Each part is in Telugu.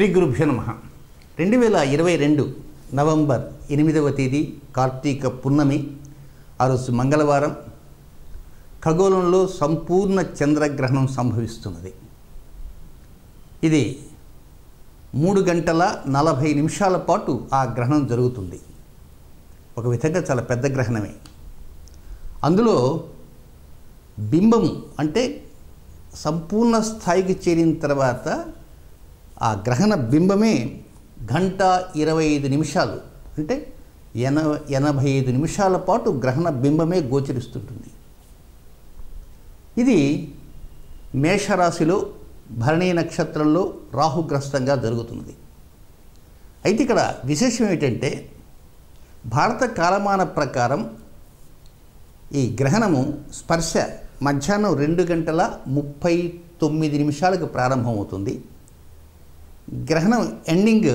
శ్రీ గురుభ్యో నమః 2022 నవంబర్ 8వ తేదీ కార్తీక పున్నమి ఆ రోజు మంగళవారం ఖగోళంలో సంపూర్ణ చంద్రగ్రహణం సంభవిస్తున్నది ఇది 3 గంటల 40 నిమిషాల పాటు ఆ గ్రహణం జరుగుతుంది ఒక విధంగా చాలా పెద్ద గ్రహణమే అందులో బింబం అంటే సంపూర్ణ స్థాయికి చేరిన తర్వాత ఆ గ్రహణ బింబమే 1 గంట 25 నిమిషాలు అంటే 85 నిమిషాల పాటు గ్రహణ బింబమే గోచరిస్తుంటుంది ఇది మేషరాశిలో భరణీ నక్షత్రంలో రాహుగ్రస్తంగా జరుగుతుంది అయితే ఇక్కడ విశేషం ఏంటంటే భారత కాలమాన ప్రకారం ఈ గ్రహణము స్పర్శ మధ్యాహ్నం 2 గంటల 39 నిమిషాలకు ప్రారంభమవుతుంది గ్రహణం ఎండింగ్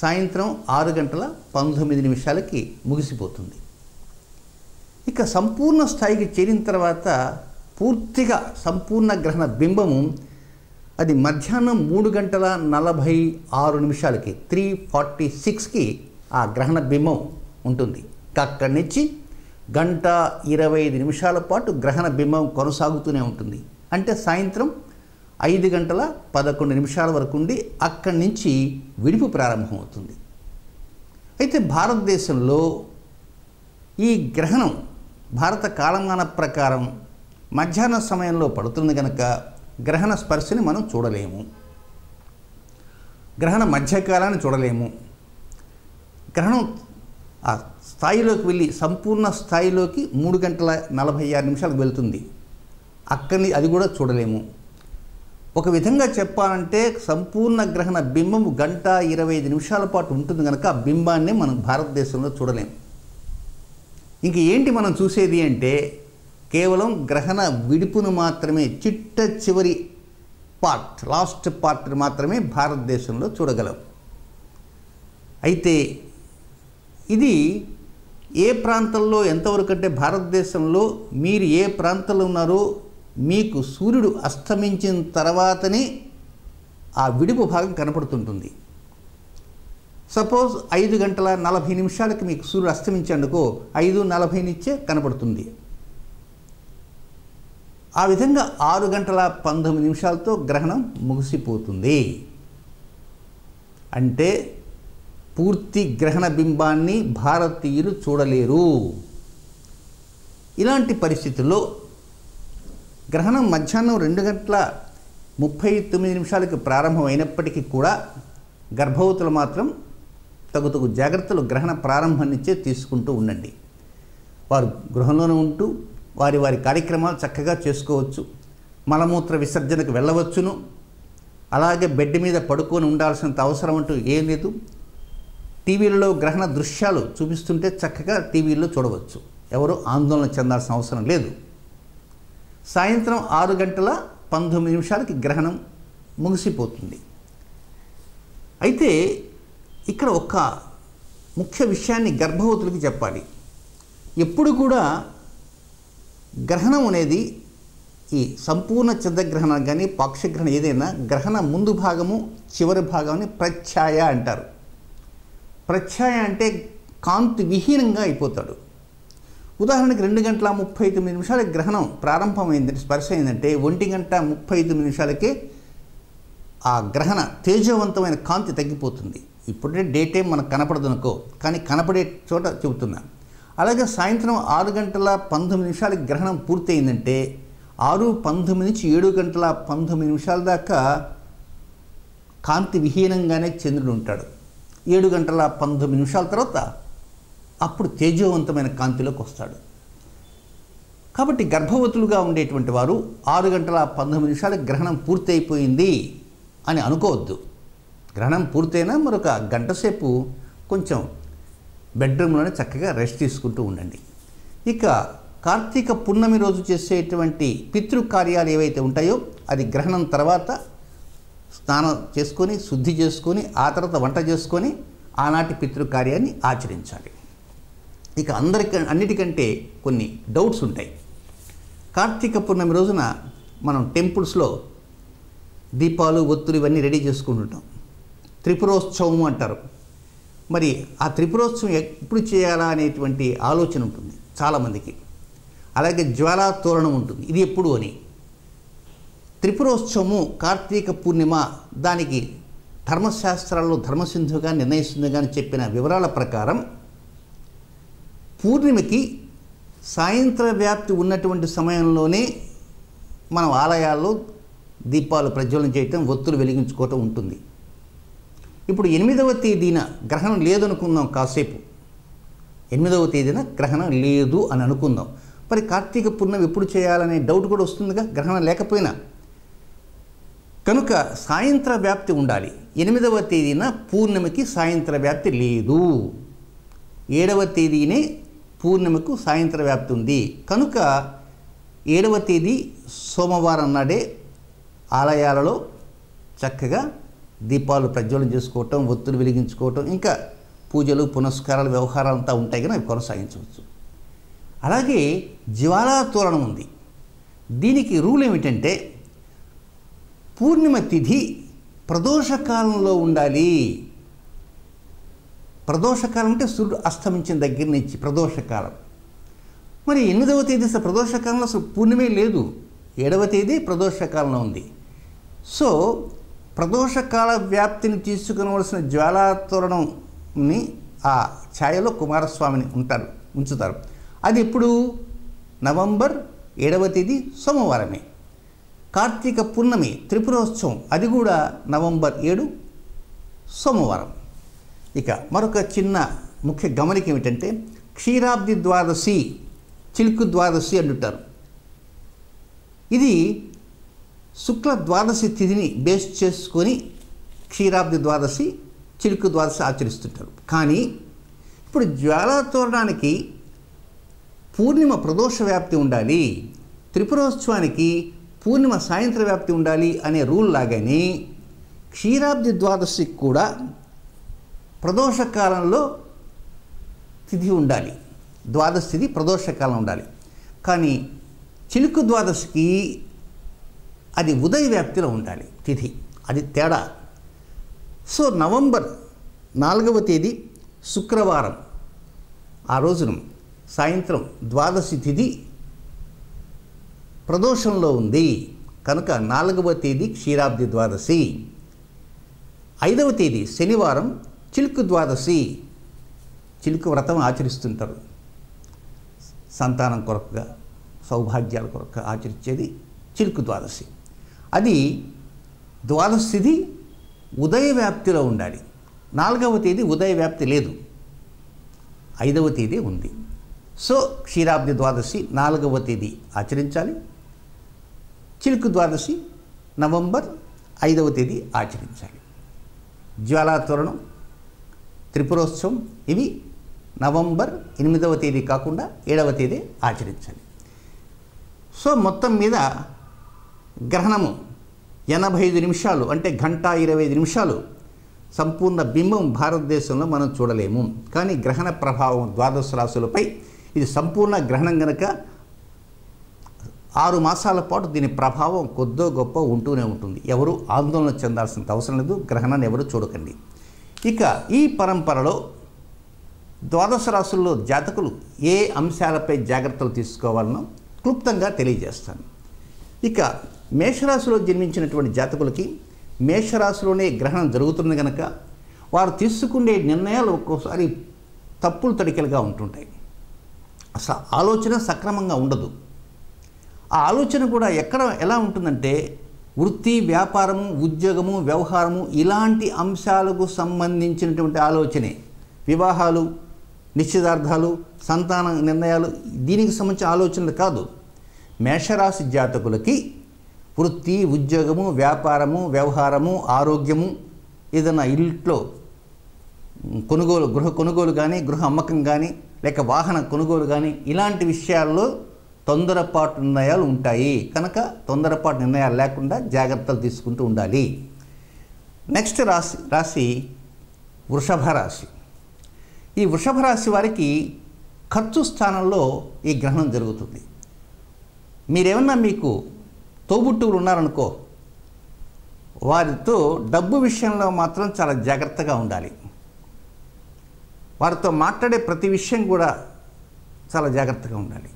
సాయంత్రం 6 గంటల 19 నిమిషాలకి ముగిసిపోతుంది ఇక సంపూర్ణ స్థాయికి చేరిన తర్వాత పూర్తిగా సంపూర్ణ గ్రహణ బింబము అది మధ్యాహ్నం 3 గంటల 46 నిమిషాలకి 3:46కి ఆ గ్రహణ బింబం ఉంటుంది అక్కడి నుంచి 1 గంట 25 నిమిషాల పాటు గ్రహణ బింబం కొనసాగుతూనే ఉంటుంది అంటే సాయంత్రం 5 గంటల 11 నిమిషాల వరకు ఉండి అక్కడి నుంచి విడిపు ప్రారంభమవుతుంది అయితే భారతదేశంలో ఈ గ్రహణం భారత కాలమాన ప్రకారం మధ్యాహ్న సమయంలో పడుతుంది కనుక గ్రహణ స్పర్శని మనం చూడలేము గ్రహణ మధ్యకాలాన్ని చూడలేము గ్రహణం ఆ స్థాయిలోకి వెళ్ళి సంపూర్ణ స్థాయిలోకి 3 గంటల 46 నిమిషాలకు వెళ్తుంది అక్కడిని అది కూడా చూడలేము ఒక విధంగా చెప్పాలంటే సంపూర్ణ గ్రహణ బింబం 1 గంట 25 నిమిషాల పాటు ఉంటుంది కనుక ఆ బింబాన్ని మనం భారతదేశంలో చూడలేము ఇంక ఏంటి మనం చూసేది అంటే కేవలం గ్రహణ విడిపును మాత్రమే చిట్ట చివరి పార్ట్ లాస్ట్ పార్ట్ మాత్రమే భారతదేశంలో చూడగలం అయితే ఇది ఏ ప్రాంతంలో ఎంతవరకు అంటే భారతదేశంలో మీరు ఏ ప్రాంతంలో ఉన్నారో మీకు సూర్యుడు అస్తమించిన తర్వాతనే ఆ విడుపు భాగం కనపడుతుంటుంది సపోజ్ 5 గంటల 40 నిమిషాలకి మీకు సూర్యుడు అస్తమించేందుకు 5:40 నుంచే కనపడుతుంది ఆ విధంగా 6 గంటల 19 నిమిషాలతో గ్రహణం ముగిసిపోతుంది అంటే పూర్తి గ్రహణ బింబాన్ని భారతీయులు చూడలేరు ఇలాంటి పరిస్థితుల్లో గ్రహణం మధ్యాహ్నం 2 గంటల 39 నిమిషాలకు ప్రారంభమైనప్పటికీ కూడా గర్భవతులు మాత్రం తగు తగు జాగ్రత్తలు గ్రహణ ప్రారంభం నుంచే తీసుకుంటూ ఉండండి వారు గృహంలోనే ఉంటూ వారి కార్యక్రమాలు చక్కగా చేసుకోవచ్చు మలమూత్ర విసర్జనకు వెళ్ళవచ్చును అలాగే బెడ్ మీద పడుకొని ఉండాల్సినంత అవసరం అంటూ ఏం లేదు టీవీలలో గ్రహణ దృశ్యాలు చూపిస్తుంటే చక్కగా టీవీల్లో చూడవచ్చు ఎవరు ఆందోళన చెందాల్సిన అవసరం లేదు సాయంత్రం 6 గంటల 19 నిమిషాలకి గ్రహణం ముగిసిపోతుంది అయితే ఇక్కడ ఒక ముఖ్య విషయాన్ని గర్భవతులకి చెప్పాలి ఎప్పుడు కూడా గ్రహణం అనేది ఈ సంపూర్ణ చంద్రగ్రహణం కానీ పాక్షిగ్రహణం ఏదైనా గ్రహణ ముందు భాగము చివరి భాగాన్ని ప్రత్యయ అంటారు ప్రత్యయ అంటే కాంతి విహీనంగా అయిపోతాడు ఉదాహరణకి 2 గంటల 39 నిమిషాలకి గ్రహణం ప్రారంభమైందంటే స్పర్శ అయిందంటే 1 గంట 35 నిమిషాలకే ఆ గ్రహణ తేజవంతమైన కాంతి తగ్గిపోతుంది ఇప్పుడే డే టైం మనకు కనపడదు అనుకో కానీ కనపడే చోట చెబుతున్నా అలాగే సాయంత్రం 6 గంటల 19 నిమిషాలకి గ్రహణం పూర్తయిందంటే 6:19 నుంచి 7 గంటల 19 నిమిషాల దాకా కాంతి విహీనంగానే చంద్రుడు ఉంటాడు 7 గంటల 19 నిమిషాల తర్వాత అప్పుడు తేజవంతమైన కాంతిలోకి వస్తాడు కాబట్టి గర్భవతులుగా ఉండేటువంటి వారు 6 గంటల 19 నిమిషాలకు గ్రహణం పూర్తయిపోయింది అని అనుకోవద్దు గ్రహణం పూర్తయినా మరొక గంట సేపు కొంచెం బెడ్రూమ్లోనే చక్కగా రెస్ట్ తీసుకుంటూ ఉండండి ఇక కార్తీక పున్నమి రోజు చేసేటువంటి పితృకార్యాలు ఏవైతే ఉంటాయో అది గ్రహణం తర్వాత స్నానం చేసుకొని శుద్ధి చేసుకొని ఆ తర్వాత వంట చేసుకొని ఆనాటి పితృకార్యాన్ని ఆచరించాలి ఇక అన్నిటికంటే కొన్ని డౌట్స్ ఉంటాయి కార్తీక పున్నమి రోజున మనం టెంపుల్స్లో దీపాలు ఒత్తులు ఇవన్నీ రెడీ చేసుకుంటుంటాం త్రిపురోత్సవం అంటారు। మరి ఆ త్రిపురోత్సవం ఎప్పుడు చేయాలా అనేటువంటి ఆలోచన ఉంటుంది చాలామందికి। అలాగే జ్వాలా తోరణం ఉంటుంది, ఇది ఎప్పుడు అని। త్రిపురోత్సవము కార్తీక పూర్ణిమ, దానికి ధర్మశాస్త్రాల్లో ధర్మసింధుగా నిర్ణయిస్తుందిగా అని చెప్పిన వివరాల ప్రకారం పూర్ణిమకి సాయంత్ర వ్యాప్తి ఉన్నటువంటి సమయంలోనే మనం ఆలయాల్లో దీపాలు ప్రజ్వలన చేయటం, ఒత్తులు వెలిగించుకోవటం ఉంటుంది। ఇప్పుడు 8వ తేదీన గ్రహణం లేదనుకుందాం, కాసేపు 8వ తేదీన గ్రహణం లేదు అని అనుకుందాం। మరి కార్తీక పూర్ణం ఎప్పుడు చేయాలనే డౌట్ కూడా వస్తుందిగా గ్రహణం లేకపోయినా। కనుక సాయంత్ర వ్యాప్తి ఉండాలి, 8వ తేదీన పూర్ణిమకి సాయంత్ర వ్యాప్తి లేదు, 7వ తేదీనే పూర్ణిమకు సాయంత్ర వ్యాప్తి ఉంది। కనుక 7వ తేదీ సోమవారం నాడే ఆలయాలలో చక్కగా దీపాలు ప్రజ్వలన చేసుకోవటం, ఒత్తులు వెలిగించుకోవటం, ఇంకా పూజలు పునస్కారాలు వ్యవహారాలు అంతా ఉంటాయి కానీ అవి కొనసాగించవచ్చు। అలాగే జ్వాలా తోరణం ఉంది, దీనికి రూల్ ఏమిటంటే పూర్ణిమ తిథి ప్రదోషకాలంలో ఉండాలి। ప్రదోషకాలం అంటే సూర్యుడు అస్తమించిన దగ్గర నుంచి ప్రదోషకాలం। మరి 8వ తేదీ అసలు ప్రదోషకాలంలో అసలు పూర్ణిమే లేదు, 7వ తేదీ ప్రదోషకాలంలో ఉంది। సో ప్రదోషకాల వ్యాప్తిని తీసుకునవలసిన జ్వాలాతోరణంని ఆ ఛాయలో కుమారస్వామిని ఉంచుతారు। అది ఇప్పుడు నవంబర్ 7వ తేదీ సోమవారమే, కార్తీక పూర్ణమి త్రిపురోత్సవం అది కూడా నవంబర్ 7 సోమవారం। ఇక మరొక చిన్న ముఖ్య గమనిక ఏమిటంటే క్షీరాబ్ది ద్వాదశి, చిలుకు ద్వాదశి అంటుంటారు, ఇది శుక్ల ద్వాదశి తిథిని బేస్ చేసుకొని క్షీరాబ్ది ద్వాదశి చిలుకు ద్వాదశి ఆచరిస్తుంటారు। కానీ ఇప్పుడు జ్వాలాతోరణానికి పూర్ణిమ ప్రదోష వ్యాప్తి ఉండాలి, త్రిపురోత్సవానికి పూర్ణిమ సాయంత్ర వ్యాప్తి ఉండాలి అనే రూల్ లాగానే క్షీరాబ్ది ద్వాదశికి కూడా ప్రదోషకాలంలో తిథి ఉండాలి, ద్వాదశి తిథి ప్రదోషకాలం ఉండాలి। కానీ చిలుకు ద్వాదశికి అది ఉదయ వ్యాప్తిలో ఉండాలి తిథి, అది తేడా। సో నవంబర్ 4వ తేదీ శుక్రవారం ఆ రోజున సాయంత్రం ద్వాదశి తిథి ప్రదోషంలో ఉంది, కనుక 4వ తేదీ క్షీరాబ్ది ద్వాదశి, 5వ తేదీ శనివారం చిలుకు ద్వాదశి, చిలుకు వ్రతం ఆచరిస్తుంటారు సంతానం కొరకుగా సౌభాగ్యాల కొరకు ఆచరించేది చిలుకు ద్వాదశి, అది ద్వాదశిది ఉదయ వ్యాప్తిలో ఉండాలి। 4వ తేదీ ఉదయ వ్యాప్తి లేదు, 5వ తేదీ ఉంది। సో క్షీరాబ్ది ద్వాదశి 4వ తేదీ ఆచరించాలి, చిలుకు ద్వాదశి నవంబర్ 5వ తేదీ ఆచరించాలి। జ్వాలాతోరణం, త్రిపురోత్సవం ఇవి నవంబర్ 8వ తేదీ కాకుండా 7వ తేదీ ఆచరించాలి। సో మొత్తం మీద గ్రహణము 85 నిమిషాలు అంటే గంట 25 నిమిషాలు సంపూర్ణ బింబం భారతదేశంలో మనం చూడలేము, కానీ గ్రహణ ప్రభావం ద్వాదశ రాశులపై ఇది సంపూర్ణ గ్రహణం గనక 6 మాసాల పాటు దీని ప్రభావం కొద్దో గొప్ప ఉంటూనే ఉంటుంది, ఎవరు ఆందోళన చెందాల్సినంత అవసరం లేదు, గ్రహణాన్ని ఎవరు చూడకండి। ఇక ఈ పరంపరలో ద్వాదశ రాశుల్లో జాతకులు ఏ అంశాలపై జాగ్రత్తలు తీసుకోవాలనో క్లుప్తంగా తెలియజేస్తాను। ఇక మేషరాశిలో జన్మించినటువంటి జాతకులకి మేషరాశిలోనే గ్రహణం జరుగుతుంది కనుక వారు తీసుకునే నిర్ణయాలు ఒక్కోసారి తప్పులు తడికలుగా ఉంటుంటాయి, అసలు ఆలోచన సక్రమంగా ఉండదు। ఆ ఆలోచన కూడా ఎక్కడ ఎలా ఉంటుందంటే వృత్తి, వ్యాపారము, ఉద్యోగము, వ్యవహారము ఇలాంటి అంశాలకు సంబంధించినటువంటి ఆలోచనే, వివాహాలు, నిశ్చితార్థాలు, సంతాన నిర్ణయాలు దీనికి సంబంధించిన ఆలోచనలు కాదు। మేషరాశి జాతకులకి వృత్తి, ఉద్యోగము, వ్యాపారము, వ్యవహారము, ఆరోగ్యము, ఏదైనా ఇంట్లో కొనుగోలు, గృహ కొనుగోలు కానీ, గృహ అమ్మకం కానీ, లేక వాహన కొనుగోలు కానీ ఇలాంటి విషయాల్లో తొందరపాటు నిర్ణయాలు ఉంటాయి కనుక తొందరపాటు నిర్ణయాలు లేకుండా జాగ్రత్తలు తీసుకుంటూ ఉండాలి। నెక్స్ట్ రాశి వృషభ రాశి। ఈ వృషభ రాశి వారికి ఖర్చు స్థానంలో ఈ గ్రహణం జరుగుతుంది। మీరేమన్నా మీకు తోబుట్టువులు ఉన్నారనుకో, వారితో డబ్బు విషయంలో మాత్రం చాలా జాగృతగా ఉండాలి. వారితో మాట్లాడే ప్రతి విషయం కూడా చాలా జాగృతగా ఉండాలి.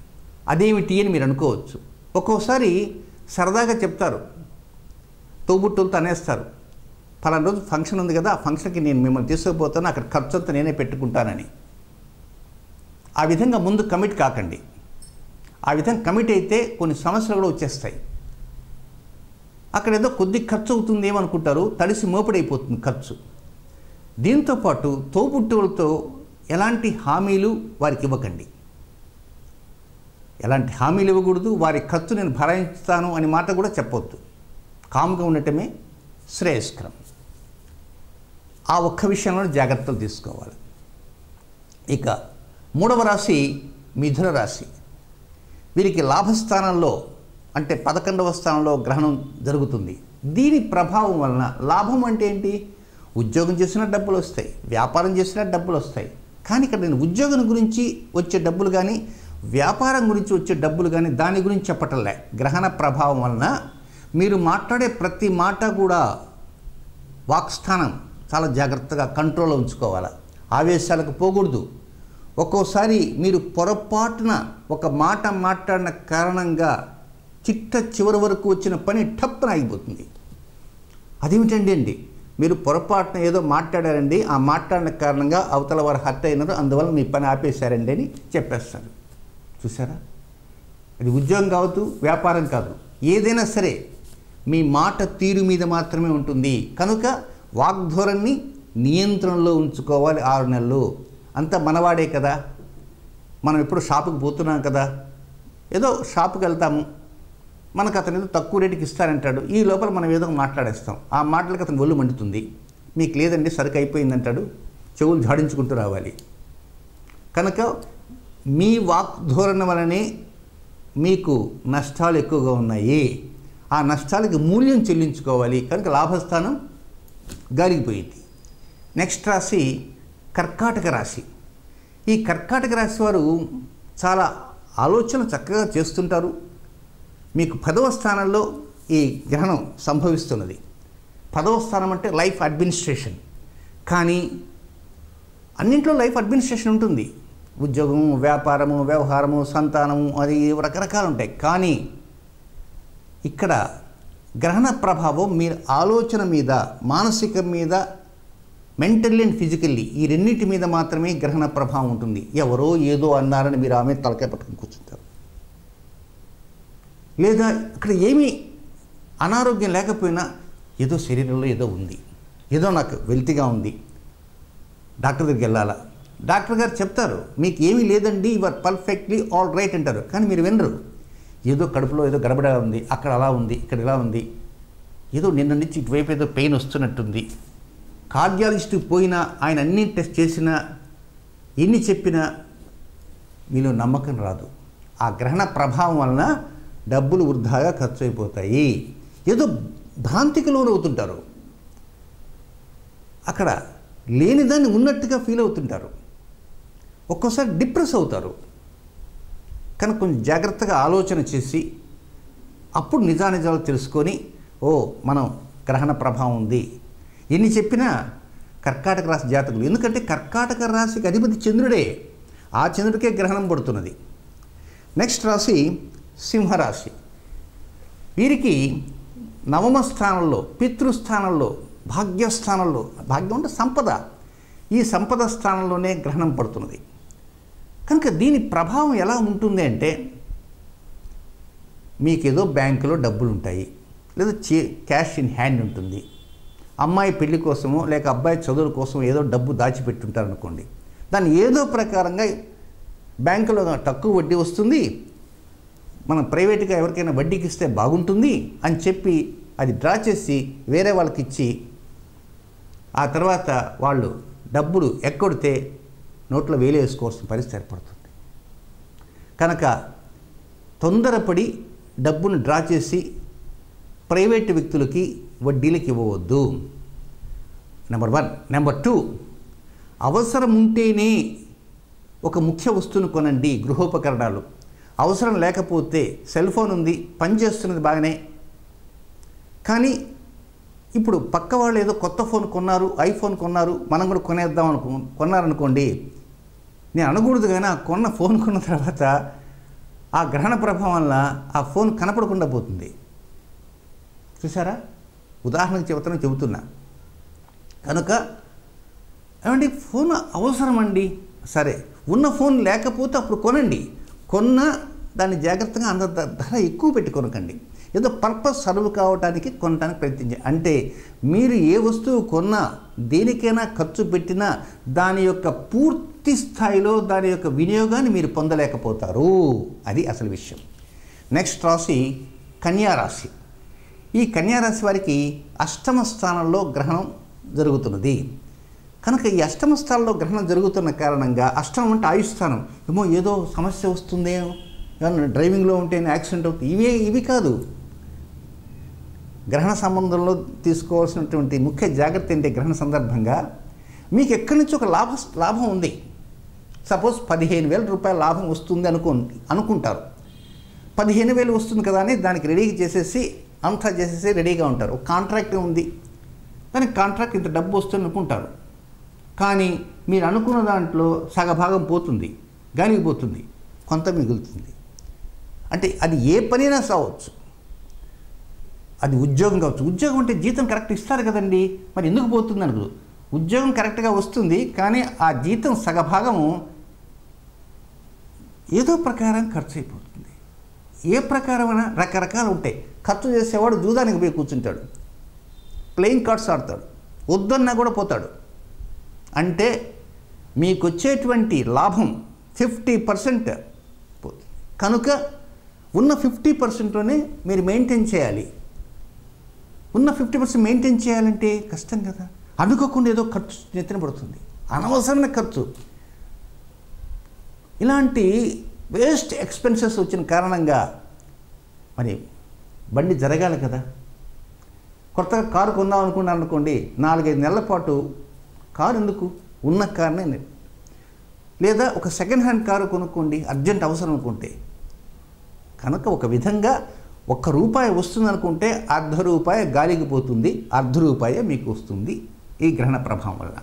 అదేమిటి అని మీరు అనుకోవచ్చు. ఒక్కోసారి సరదాగా చెప్తారు, తోబుట్టులతో అనేస్తారు, పలానా రోజు ఫంక్షన్ ఉంది కదా, ఆ ఫంక్షన్కి నేను మిమ్మల్ని తీసుకుపోతాను, అక్కడ ఖర్చు అంతా నేనే పెట్టుకుంటానని. ఆ విధంగా ముందు కమిట్ కాకండి. ఆ విధంగా కమిట్ అయితే కొన్ని సమస్యలు కూడా వచ్చేస్తాయి. అక్కడ ఏదో కొద్ది ఖర్చు అవుతుంది ఏమనుకుంటారు, తడిసి మోపడైపోతుంది ఖర్చు. దీంతోపాటు తోబుట్టువులతో ఎలాంటి హామీలు వారికి ఇవ్వకండి. ఎలాంటి హామీలు ఇవ్వకూడదు. వారి ఖర్చు నేను భరాయిస్తాను అనే మాట కూడా చెప్పొద్దు. కామ్గా ఉండటమే శ్రేయస్కరం. ఆ ఒక్క విషయంలో జాగ్రత్తలు తీసుకోవాలి. ఇక మూడవ రాశి మిథున రాశి. వీరికి లాభస్థానంలో అంటే 11వ స్థానంలో గ్రహణం జరుగుతుంది. దీని ప్రభావం వలన లాభం అంటే ఏంటి? ఉద్యోగం చేసినా డబ్బులు వస్తాయి, వ్యాపారం చేసినా డబ్బులు వస్తాయి. కానీ ఇక్కడ నేను ఉద్యోగం గురించి వచ్చే డబ్బులు కానీ వ్యాపారం గురించి వచ్చే డబ్బులు కానీ దాని గురించి చెప్పటంలే. గ్రహణ ప్రభావం వలన మీరు మాట్లాడే ప్రతి మాట కూడా వాక్స్థానం చాలా జాగ్రత్తగా కంట్రోల్లో ఉంచుకోవాలి. ఆవేశాలకు పోకూడదు. ఒక్కోసారి మీరు పొరపాటున ఒక మాట మాట్లాడిన కారణంగా చిట్ట చివరి వరకు వచ్చిన పని టప్పున ఆగిపోతుంది. అదేమిటండి అండి, మీరు పొరపాటున ఏదో మాట్లాడారండి, ఆ మాట్లాడిన కారణంగా అవతల వారు హర్ట్ అయినారు, అందువల్ల మీ పని ఆపేశారండి అని చెప్పేస్తారు. చూసారా, అది ఉద్యోగం కావద్దు, వ్యాపారం కాదు, ఏదైనా సరే మీ మాట తీరు మీద మాత్రమే ఉంటుంది. కనుక వాగ్ధోరణి నియంత్రణలో ఉంచుకోవాలి. 6 నెలలు అంతా మనవాడే కదా. మనం ఎప్పుడు షాపుకి పోతున్నాం కదా, ఏదో షాపుకి వెళ్తాము, మనకు అతను ఏదో తక్కువ రేటుకి ఇస్తారంటాడు, ఈ లోపల మనం ఏదో మాట్లాడేస్తాం. ఆ మాటలకు అతను ఒళ్ళు మండుతుంది. మీకు లేదండి సరుకు అయిపోయిందంటాడు, చెవులు జాడించుకుంటూ రావాలి. కనుక మీ వాగ్ధోరణ వలనే మీకు నష్టాలు ఎక్కువగా ఉన్నాయి. ఆ నష్టాలకి మూల్యం చెల్లించుకోవాలి. కనుక లాభస్థానం గాలిపోయింది. నెక్స్ట్ రాశి కర్కాటక రాశి. ఈ కర్కాటక రాశి వారు చాలా ఆలోచన చక్కగా చేస్తుంటారు. మీకు 10వ స్థానంలో ఈ గ్రహణం సంభవిస్తున్నది. 10వ స్థానం అంటే లైఫ్ అడ్మినిస్ట్రేషన్. కానీ అన్నింట్లో లైఫ్ అడ్మినిస్ట్రేషన్ ఉంటుంది. ఉద్యోగము, వ్యాపారము, వ్యవహారము, సంతానము, అది రకరకాలు ఉంటాయి. కానీ ఇక్కడ గ్రహణ ప్రభావం మీ ఆలోచన మీద, మానసిక మీద, మెంటల్లీ అండ్ ఫిజికల్లీ ఈ రెండింటి మీద మాత్రమే గ్రహణ ప్రభావం ఉంటుంది. ఎవరో ఏదో అన్నారని మీరు ఆమె తలకాయ పట్టుకుని కూర్చుంటారు. లేదా ఇక్కడ ఏమీ అనారోగ్యం లేకపోయినా ఏదో శరీరంలో ఏదో ఉంది, ఏదో నాకు వెల్తిగా ఉంది, డాక్టర్ దగ్గరికి వెళ్ళాలా, డాక్టర్ గారు చెప్తారు మీకు ఏమీ లేదండి, you are perfectly all right అంటారు. కానీ మీరు వినరు. ఏదో కడుపులో ఏదో గడబడ ఉంది, అక్కడ అలా ఉంది, ఇక్కడ ఇలా ఉంది, ఏదో నిన్న నుంచి ఇటువైపు ఏదో పెయిన్ వస్తున్నట్టుంది. కార్డియాలజిస్ట్కి పోయినా ఆయన అన్ని టెస్ట్ చేసినా ఎన్ని చెప్పినా మీలో నమ్మకం రాదు. ఆ గ్రహణ ప్రభావం వలన డబ్బులు వృధాగా ఖర్చు అయిపోతాయి. ఏదో భ్రాంతికి లోనవుతుంటారు. అక్కడ లేనిదాన్ని ఉన్నట్టుగా ఫీల్ అవుతుంటారు. ఒక్కోసారి డిప్రెస్ అవుతారు. కనుక కొంచెం జాగ్రత్తగా ఆలోచన చేసి అప్పుడు నిజానిజాలు తెలుసుకొని, ఓ మనం గ్రహణ ప్రభావం ఉంది ఎన్ని చెప్పినా కర్కాటక రాశి జాతకులు, ఎందుకంటే కర్కాటక రాశికి అధిపతి చంద్రుడే, ఆ చంద్రుడికే గ్రహణం పడుతున్నది. నెక్స్ట్ రాశి సింహరాశి. వీరికి నవమ స్థానంలో, పితృస్థానంలో, భాగ్యస్థానంలో, భాగ్యం అంటే సంపద, ఈ సంపద స్థానంలోనే గ్రహణం పడుతున్నది. కనుక దీని ప్రభావం ఎలా ఉంటుంది అంటే, మీకేదో బ్యాంకులో డబ్బులు ఉంటాయి, లేదా క్యాష్ ఇన్ హ్యాండ్ ఉంటుంది, అమ్మాయి పెళ్లి కోసమో లేక అబ్బాయి చదువుల కోసం ఏదో డబ్బు దాచిపెట్టుంటారు అనుకోండి. దాన్ని ఏదో ప్రకారంగా బ్యాంకులో తక్కువ వడ్డీ వస్తుంది, మనం ప్రైవేట్గా ఎవరికైనా వడ్డీకి ఇస్తే బాగుంటుంది అని చెప్పి అది డ్రా చేసి వేరే వాళ్ళకి ఇచ్చి, ఆ తర్వాత వాళ్ళు డబ్బులు ఎక్కొడితే నోట్లో వేలు వేసుకోవాల్సిన పరిస్థితి ఏర్పడుతుంది. కనుక తొందరపడి డబ్బును డ్రా చేసి ప్రైవేటు వ్యక్తులకి వడ్డీలకు ఇవ్వవద్దు. నెంబర్ 1. నెంబర్ 2, అవసరం ఉంటేనే ఒక ముఖ్య వస్తువును కొనండి, గృహోపకరణాలు. అవసరం లేకపోతే సెల్ ఫోన్ ఉంది, పనిచేస్తున్నది బాగానే, కానీ ఇప్పుడు పక్క వాళ్ళు ఏదో కొత్త ఫోన్ కొన్నారు, ఐఫోన్ కొన్నారు, మనం కూడా కొనేద్దాం కొన్నారనుకోండి. నేను అనుకూడదు కానీ ఆ ఫోన్ కొన్న తర్వాత ఆ గ్రహణ ప్రభావం వల్ల ఆ ఫోన్ కనపడకుండా పోతుంది. చూసారా, ఉదాహరణకు చెబుతున్నా. కనుక ఏమండి, ఫోన్ అవసరమండి, సరే ఉన్న ఫోన్ లేకపోతే అప్పుడు కొనండి. కొన్న దాన్ని జాగ్రత్తగా అంత ధర ఎక్కువ పెట్టి కొనకండి. ఏదో పర్పస్ సర్వ్ కావడానికి కొనడానికి ప్రయత్నించండి. అంటే మీరు ఏ వస్తువు కొన్నా దేనికైనా ఖర్చు పెట్టినా దాని యొక్క పూర్తి స్థాయిలో దాని యొక్క వినియోగాన్ని మీరు పొందలేకపోతారు. అది అసలు విషయం. నెక్స్ట్ రాశి కన్యారాశి. ఈ కన్యారాశి వారికి అష్టమ స్థానంలో గ్రహణం జరుగుతున్నది. కనుక ఈ అష్టమ స్థానంలో గ్రహణం జరుగుతున్న కారణంగా, అష్టమం అంటే ఆయుస్థానం, ఏమో ఏదో సమస్య వస్తుందేమో, డ్రైవింగ్లో ఉంటే యాక్సిడెంట్ అవుతుంది, ఇవి కాదు. గ్రహణ సంబంధంలో తీసుకోవాల్సినటువంటి ముఖ్య జాగ్రత్త ఏంటి, గ్రహణ సందర్భంగా మీకు ఎక్కడి నుంచి ఒక లాభం ఉంది, సపోజ్ 15,000 రూపాయల లాభం వస్తుంది అనుకుంటారు. 15,000 వస్తుంది కదా అని దానికి రెడీగా చేసేసి అంతా చేసేసి రెడీగా ఉంటారు. ఒక కాంట్రాక్ట్ ఉంది, దానికి కాంట్రాక్ట్ ఇంత డబ్బు వస్తుంది అనుకుంటారు. కానీ మీరు అనుకున్న దాంట్లో సగభాగం పోతుంది, గాలికి పోతుంది, కొంత మిగులుతుంది. అంటే అది ఏ పనైనా సావచ్చు, అది ఉద్యోగం కావచ్చు. ఉద్యోగం అంటే జీతం కరెక్ట్ ఇస్తారు కదండి, మరి ఎందుకు పోతుంది అనుకో. ఉద్యోగం కరెక్ట్గా వస్తుంది కానీ ఆ జీతం సగభాగము ఏదో ప్రకారం ఖర్చు అయిపోతుంది. ఏ ప్రకారమైనా రకరకాలు ఉంటాయి. ఖర్చు చేసేవాడు జూదానికి పోయి కూర్చుంటాడు, ప్లేయింగ్ కార్డ్స్ ఆడతాడు, వద్దన్నా కూడా పోతాడు. అంటే మీకు వచ్చేటువంటి లాభం 50% పోతుంది. కనుక ఉన్న 50%లోనే మీరు మెయింటైన్ చేయాలి. ఉన్న 50% మెయింటైన్ చేయాలంటే కష్టం కదా. అనుకోకుండా ఏదో ఖర్చు నెత్తిన పడుతుంది, అనవసరమైన ఖర్చు. ఇలాంటి వేస్ట్ ఎక్స్పెన్సెస్ వచ్చిన కారణంగా, మరి బండి జరగాలి కదా. కొత్తగా కారు కొందాం అనుకోండి, 4-5 నెలల పాటు కారు ఎందుకు, ఉన్న కారునే నేను. లేదా ఒక సెకండ్ హ్యాండ్ కారు కొనుక్కోండి అర్జెంట్ అవసరం అనుకుంటే. కనుక ఒక విధంగా 1 రూపాయి వస్తుందనుకుంటే 1/2 రూపాయి గాలికి పోతుంది, 1/2 రూపాయే మీకు వస్తుంది ఈ గ్రహణ ప్రభావం వల్ల.